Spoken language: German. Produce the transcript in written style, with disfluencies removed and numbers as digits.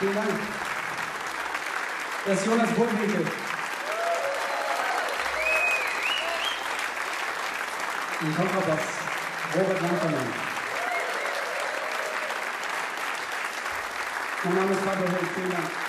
Vielen Dank. Das ist Jonas Burgwinkel. Und Kontrabass Robert Landfermann. Mein Name ist Pablo Held. Vielen Dank.